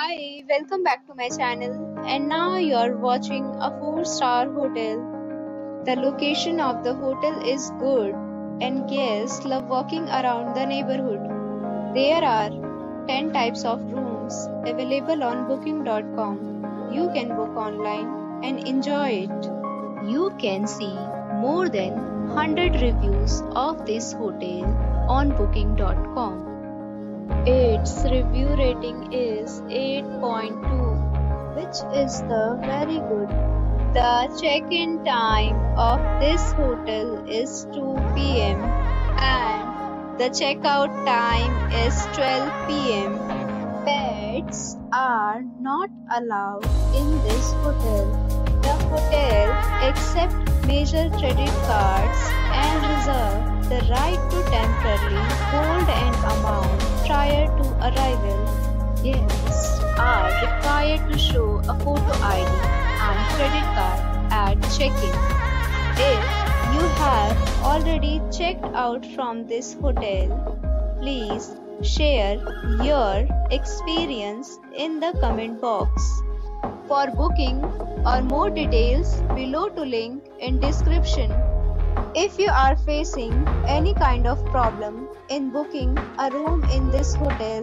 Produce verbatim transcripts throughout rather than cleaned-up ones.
Hi, welcome back to my channel, and now you're watching a four star hotel. The location of the hotel is good and guests love walking around the neighborhood. There are ten types of rooms available on booking dot com. You can book online and enjoy it. You can see more than one hundred reviews of this hotel on booking dot com. Its review rating is eight point two, which is the very good. The check-in time of this hotel is two p m and the checkout time is twelve p m Pets are not allowed in this hotel. The hotel accepts major credit cards and reserves the right to temporarily hold an amount prior to arrival. Guests are required to show a photo I D and credit card at check-in. If you have already checked out from this hotel, please share your experience in the comment box. For booking or more details, below to link in description. If you are facing any kind of problem in booking a room in this hotel,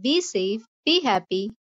Be safe, be happy.